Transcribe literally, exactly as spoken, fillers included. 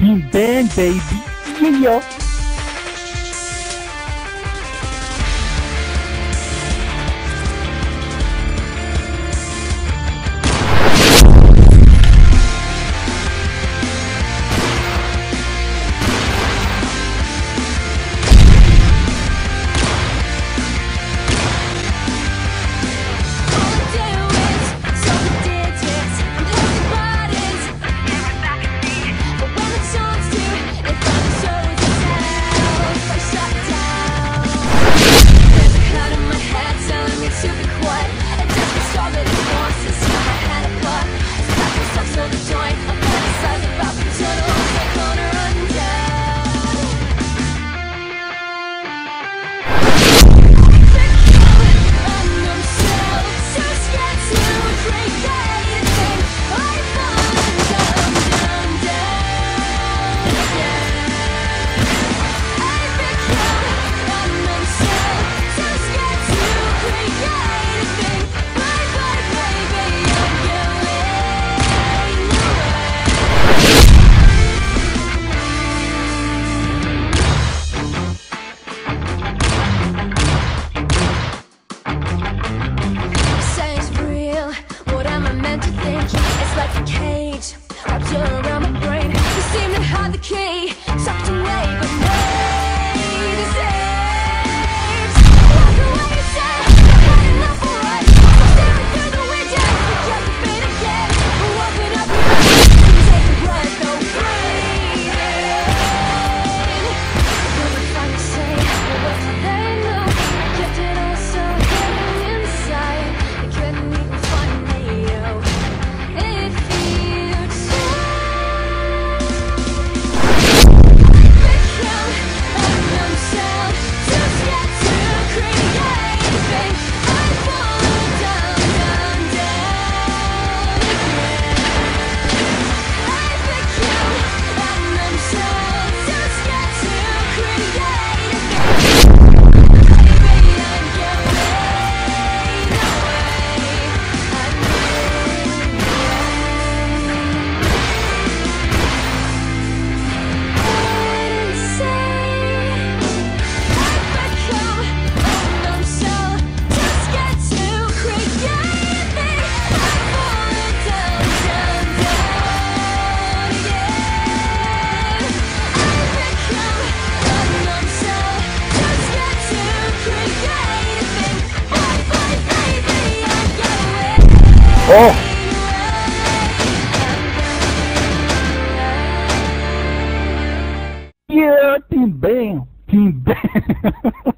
Team Bang, baby. Yeah. Oh! Yeah, TeamB, TeamB.